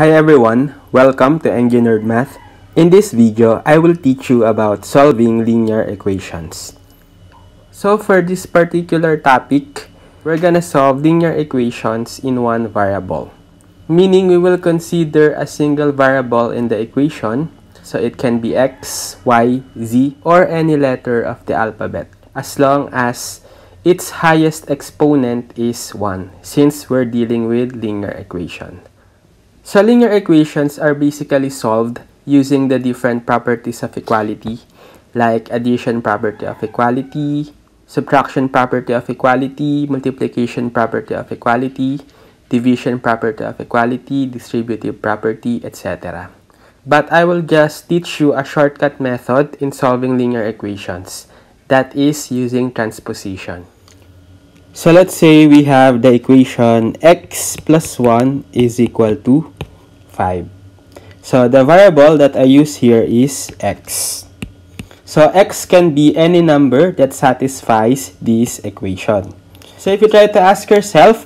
Hi everyone, welcome to Engineered Math. In this video, I will teach you about solving linear equations. So for this particular topic, we're gonna solve linear equations in one variable. Meaning we will consider a single variable in the equation, so it can be x, y, z, or any letter of the alphabet, as long as its highest exponent is 1, since we're dealing with linear equation. So linear equations are basically solved using the different properties of equality, like addition property of equality, subtraction property of equality, multiplication property of equality, division property of equality, distributive property, etc. But I will just teach you a shortcut method in solving linear equations, that is using transposition. So let's say we have the equation x plus 1 is equal to 5. So the variable that I use here is x. So x can be any number that satisfies this equation. So if you try to ask yourself,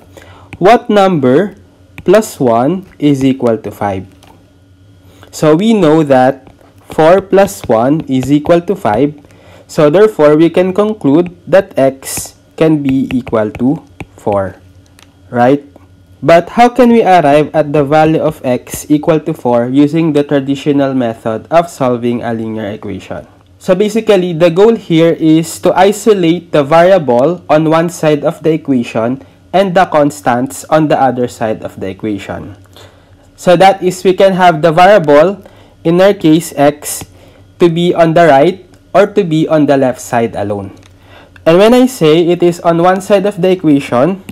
what number plus 1 is equal to 5? So we know that 4 plus 1 is equal to 5. So therefore, we can conclude that x can be equal to 4, right? But how can we arrive at the value of x equal to 4 using the traditional method of solving a linear equation? So basically, the goal here is to isolate the variable on one side of the equation and the constants on the other side of the equation. So that is, we can have the variable, in our case x, to be on the right or to be on the left side alone. And when I say it is on one side of the equation,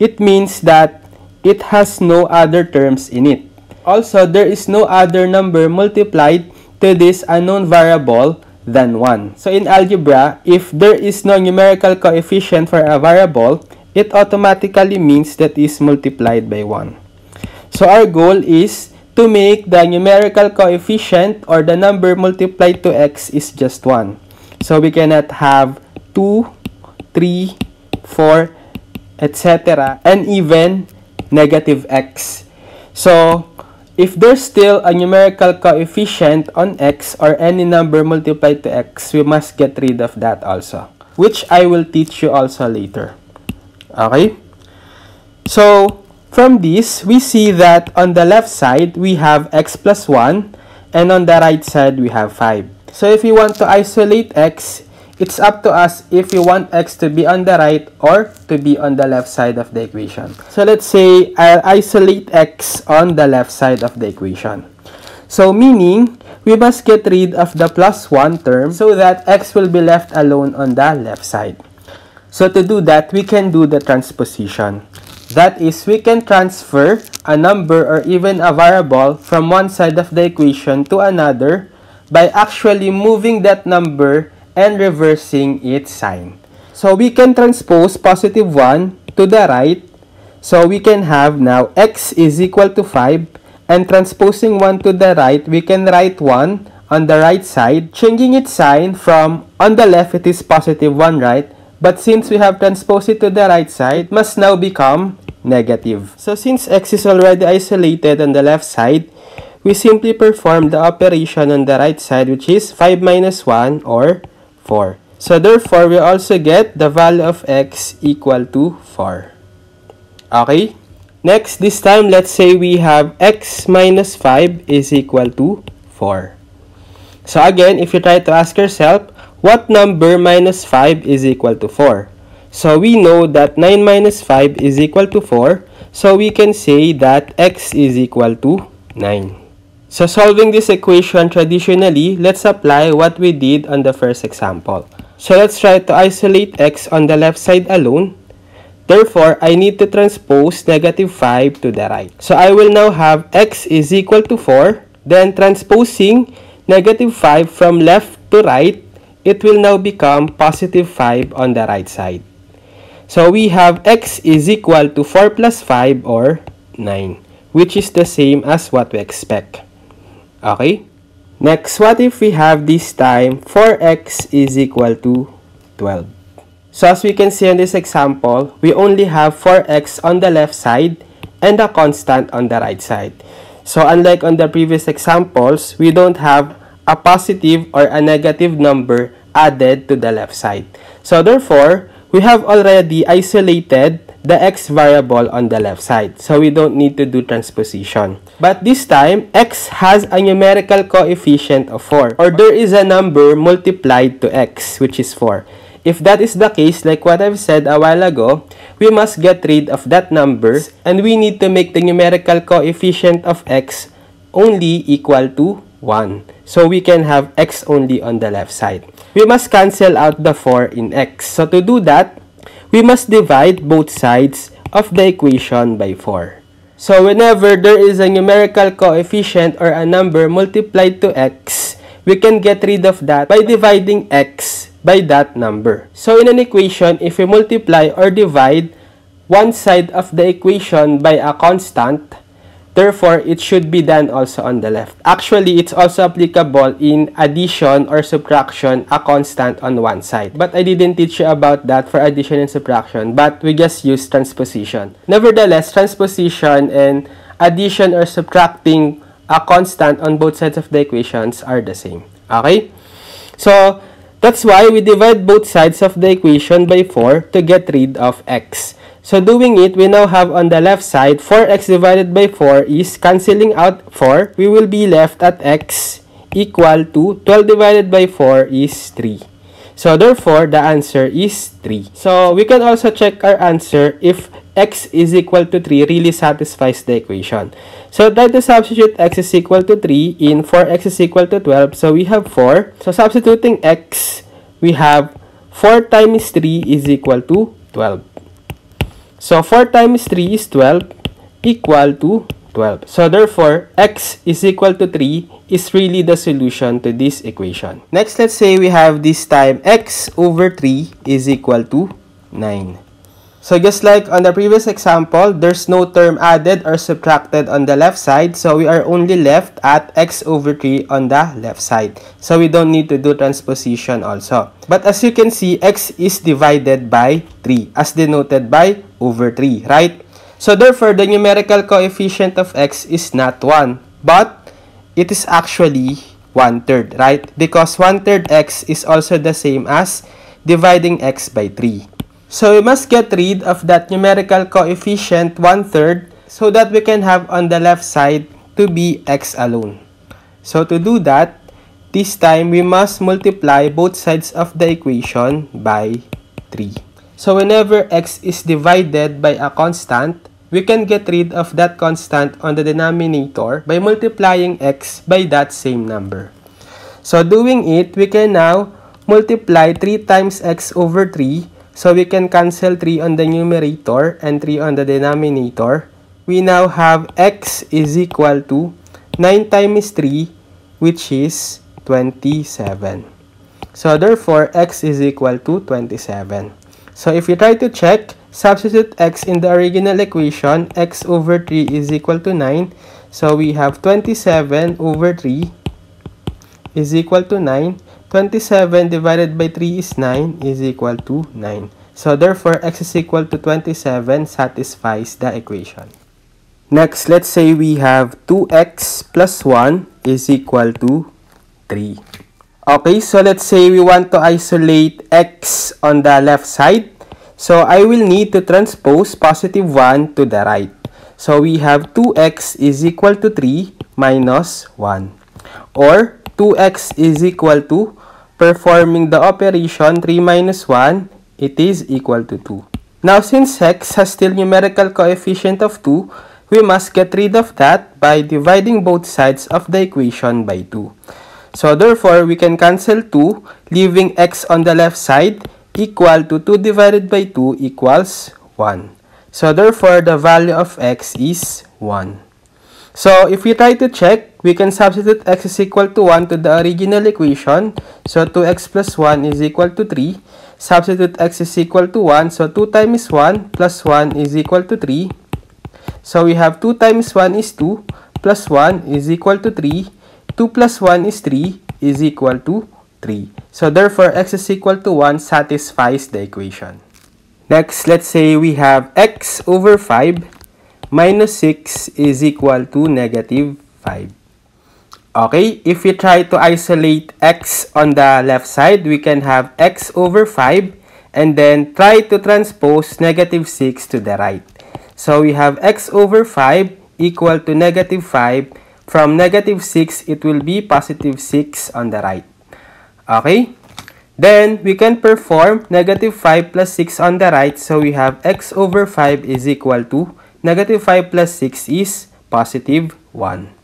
it means that it has no other terms in it. Also, there is no other number multiplied to this unknown variable than 1. So in algebra, if there is no numerical coefficient for a variable, it automatically means that is multiplied by 1. So our goal is to make the numerical coefficient or the number multiplied to x is just 1. So we cannot have 2, 3, 4, etc. and even negative x. So if there's still a numerical coefficient on x or any number multiplied to x, we must get rid of that also, which I will teach you also later. Okay? So from this, we see that on the left side, we have x plus 1, and on the right side, we have 5. So if we want to isolate x, it's up to us if we want x to be on the right or to be on the left side of the equation. So let's say I'll isolate x on the left side of the equation. So meaning, we must get rid of the plus 1 term so that x will be left alone on the left side. So to do that, we can do the transposition. That is, we can transfer a number or even a variable from one side of the equation to another by actually moving that number and reversing its sign. So we can transpose positive 1 to the right. So we can have now x is equal to 5, and transposing 1 to the right, we can write 1 on the right side, changing its sign from on the left it is positive 1, right? But since we have transposed it to the right side, it must now become negative. So since x is already isolated on the left side, we simply perform the operation on the right side, which is 5 minus 1 or 4. So therefore, we also get the value of x equal to 4. Okay? Next, this time, let's say we have x minus 5 is equal to 4. So again, if you try to ask yourself, what number minus 5 is equal to 4? So we know that 9 minus 5 is equal to 4. So we can say that x is equal to 9. So solving this equation traditionally, let's apply what we did on the first example. So let's try to isolate x on the left side alone. Therefore, I need to transpose negative 5 to the right. So I will now have x is equal to 4. Then transposing negative 5 from left to right, it will now become positive 5 on the right side. So we have x is equal to 4 plus 5 or 9, which is the same as what we expect. Okay? Next, what if we have this time 4x is equal to 12? So as we can see in this example, we only have 4x on the left side and a constant on the right side. So unlike on the previous examples, we don't have a positive or a negative number added to the left side. So therefore, we have already isolated the x variable on the left side. So we don't need to do transposition. But this time, x has a numerical coefficient of 4, or there is a number multiplied to x, which is 4. If that is the case, like what I've said a while ago, we must get rid of that number, and we need to make the numerical coefficient of x only equal to 1. So we can have x only on the left side. We must cancel out the 4 in x. So to do that, we must divide both sides of the equation by 4. So whenever there is a numerical coefficient or a number multiplied to x, we can get rid of that by dividing x by that number. So in an equation, if we multiply or divide one side of the equation by a constant, therefore, it should be done also on the left. Actually, it's also applicable in addition or subtraction, a constant on one side. But I didn't teach you about that for addition and subtraction, but we just use transposition. Nevertheless, transposition and addition or subtracting a constant on both sides of the equations are the same. Okay? So, that's why we divide both sides of the equation by 4 to get rid of x. So doing it, we now have on the left side, 4x divided by 4 is cancelling out 4. We will be left at x equal to 12 divided by 4 is 3. So therefore, the answer is 3. So we can also check our answer if x is equal to 3 really satisfies the equation. So try to substitute x is equal to 3 in 4x is equal to 12. So we have 4. So substituting x, we have 4 times 3 is equal to 12. So 4 times 3 is 12 equal to 12. So therefore, x is equal to 3 is really the solution to this equation. Next, let's say we have this time x over 3 is equal to 9. So just like on the previous example, there's no term added or subtracted on the left side. So we are only left at x over 3 on the left side. So we don't need to do transposition also. But as you can see, x is divided by 3 as denoted by over 3, right? So therefore, the numerical coefficient of x is not 1, but it is actually 1/3, right? Because 1/3 x is also the same as dividing x by 3. So we must get rid of that numerical coefficient 1/3 so that we can have on the left side to be x alone. So to do that, this time we must multiply both sides of the equation by 3. So whenever x is divided by a constant, we can get rid of that constant on the denominator by multiplying x by that same number. So doing it, we can now multiply 3 times x over 3. So we can cancel 3 on the numerator and 3 on the denominator. We now have x is equal to 9 times 3, which is 27. So therefore, x is equal to 27. So if you try to check, substitute x in the original equation, x over 3 is equal to 9. So we have 27 over 3 is equal to 9. 27 divided by 3 is 9 is equal to 9. So therefore, x is equal to 27 satisfies the equation. Next, let's say we have 2x plus 1 is equal to 3. Okay, so let's say we want to isolate x on the left side. So I will need to transpose positive 1 to the right. So we have 2x is equal to 3 minus 1. Or 2x is equal to, performing the operation 3 minus 1, it is equal to 2. Now since x has still numerical coefficient of 2, we must get rid of that by dividing both sides of the equation by 2. So therefore, we can cancel 2, leaving x on the left side equal to 2 divided by 2 equals 1. So therefore, the value of x is 1. So if we try to check, we can substitute x is equal to 1 to the original equation. So 2x plus 1 is equal to 3. Substitute x is equal to 1. So 2 times 1 plus 1 is equal to 3. So we have 2 times 1 is 2 plus 1 is equal to 3. 2 plus 1 is 3 is equal to 3. So therefore, x is equal to 1 satisfies the equation. Next, let's say we have x over 5 minus 6 is equal to negative 5. Okay, if we try to isolate x on the left side, we can have x over 5 and then try to transpose negative 6 to the right. So we have x over 5 equal to negative 5. From negative 6, it will be positive 6 on the right. Okay, then we can perform negative 5 plus 6 on the right. So we have x over 5 is equal to negative 5 plus 6 is positive 1.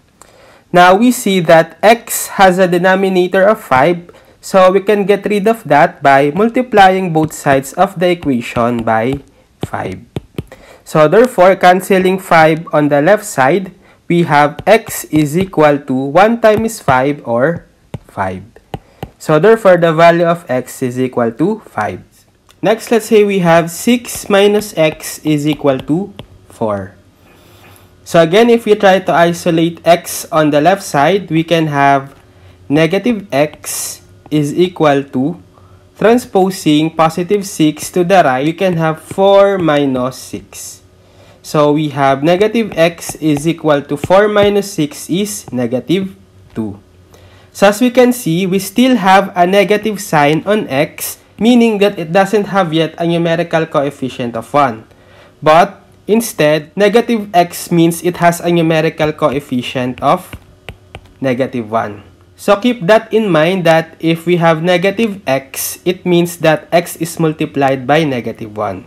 Now we see that x has a denominator of 5, so we can get rid of that by multiplying both sides of the equation by 5. So therefore, canceling 5 on the left side, we have x is equal to 1 times 5 or 5. So therefore, the value of x is equal to 5. Next, let's say we have 6 minus x is equal to 4. So again, if we try to isolate x on the left side, we can have negative x is equal to transposing positive 6 to the right. We can have 4 minus 6. So we have negative x is equal to 4 minus 6 is negative 2. So as we can see, we still have a negative sign on x, meaning that it doesn't have yet a numerical coefficient of 1. But instead, negative x means it has a numerical coefficient of negative 1. So keep that in mind, that if we have negative x, it means that x is multiplied by negative 1.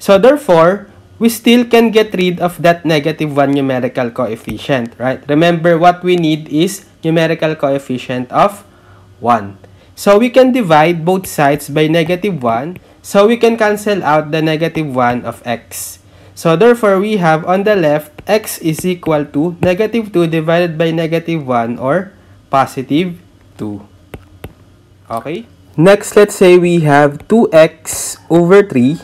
So therefore, we still can get rid of that negative 1 numerical coefficient, right? Remember, what we need is numerical coefficient of 1. So we can divide both sides by negative 1, so we can cancel out the negative 1 of x. So therefore, we have on the left, x is equal to negative 2 divided by negative 1 or positive 2. Okay? Next, let's say we have 2x over 3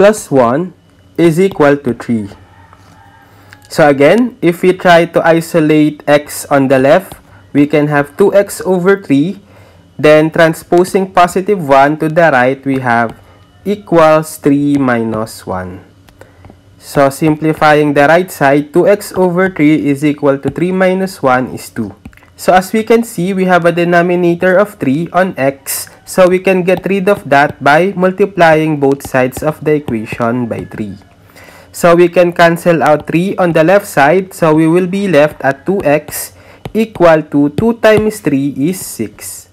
plus 1 is equal to 3. So again, if we try to isolate x on the left, we can have 2x over 3. Then transposing positive 1 to the right, we have equals 3 minus 1. So, simplifying the right side, 2x over 3 is equal to 3 minus 1 is 2. So, as we can see, we have a denominator of 3 on x. So, we can get rid of that by multiplying both sides of the equation by 3. So, we can cancel out 3 on the left side. So, we will be left at 2x equal to 2 times 3 is 6.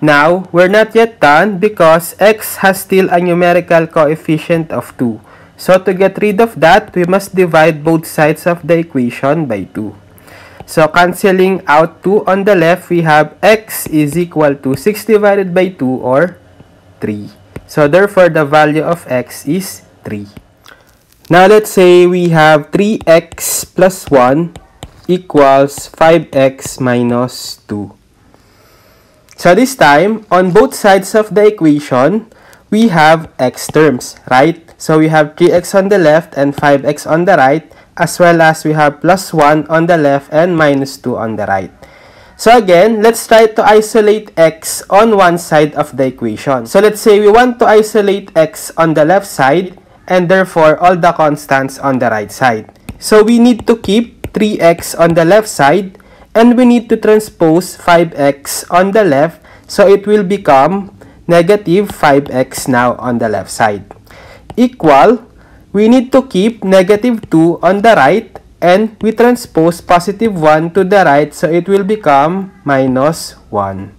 Now, we're not yet done because x has still a numerical coefficient of 2. So, to get rid of that, we must divide both sides of the equation by 2. So, cancelling out 2 on the left, we have x is equal to 6 divided by 2 or 3. So, therefore, the value of x is 3. Now, let's say we have 3x plus 1 equals 5x minus 2. So, this time, on both sides of the equation, we have x terms, right? So we have 3x on the left and 5x on the right, as well as we have plus 1 on the left and minus 2 on the right. So again, let's try to isolate x on one side of the equation. So let's say we want to isolate x on the left side and therefore all the constants on the right side. So we need to keep 3x on the left side and we need to transpose 5x on the left, so it will become negative 5x now on the left side. Equal, we need to keep negative 2 on the right and we transpose positive 1 to the right, so it will become minus 1.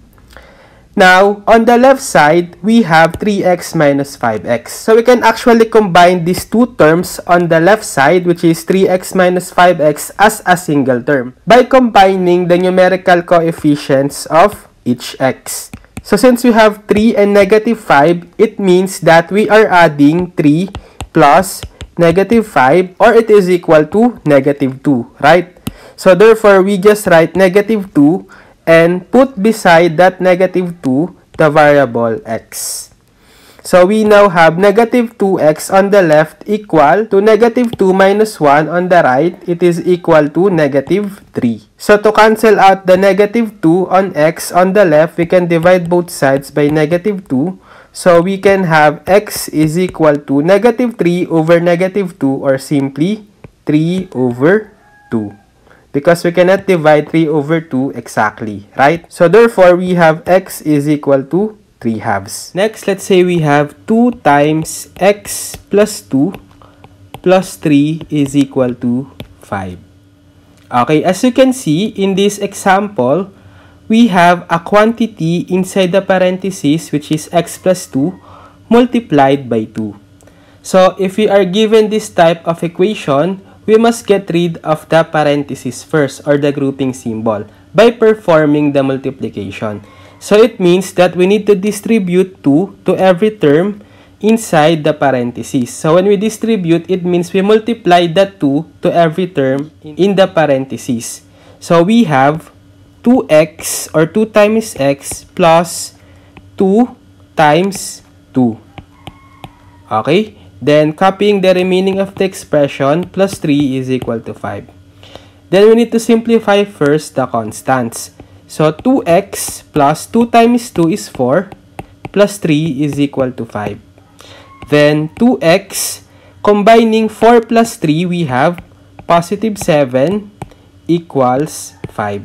Now, on the left side, we have 3x minus 5x. So we can actually combine these two terms on the left side, which is 3x minus 5x, as a single term by combining the numerical coefficients of each x. So since we have 3 and negative 5, it means that we are adding 3 plus negative 5, or it is equal to negative 2, right? So therefore, we just write negative 2 and put beside that negative 2 the variable x. So we now have negative 2x on the left equal to negative 2 minus 1 on the right. It is equal to negative 3. So to cancel out the negative 2 on x on the left, we can divide both sides by negative 2. So we can have x is equal to negative 3 over negative 2, or simply 3 over 2. because we cannot divide 3 over 2 exactly, right? So therefore, we have x is equal to 3 halves. Next, let's say we have 2 times x plus 2 plus 3 is equal to 5. Okay, as you can see, in this example, we have a quantity inside the parentheses which is x plus 2 multiplied by 2. So, if we are given this type of equation, we must get rid of the parentheses first or the grouping symbol by performing the multiplication. So, it means that we need to distribute 2 to every term inside the parentheses. So, when we distribute, it means we multiply that 2 to every term in the parentheses. So, we have 2x or 2 times x plus 2 times 2. Okay? Then, copying the remaining of the expression, plus 3 is equal to 5. Then, we need to simplify first the constants. So, 2x plus 2 times 2 is 4, plus 3 is equal to 5. Then, 2x, combining 4 plus 3, we have positive 7 equals 5.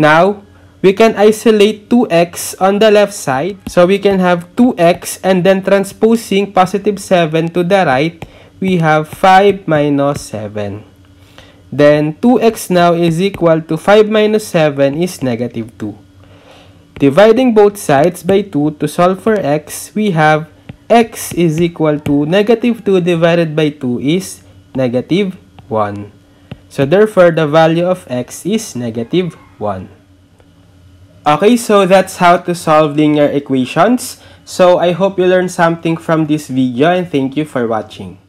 Now, we can isolate 2x on the left side. So, we can have 2x and then transposing positive 7 to the right, we have 5 minus 7. Then, 2x now is equal to 5 minus 7 is negative 2. Dividing both sides by 2 to solve for x, we have x is equal to negative 2 divided by 2 is negative 1. So, therefore, the value of x is negative 1. Okay, so that's how to solve linear equations. So I hope you learned something from this video and thank you for watching.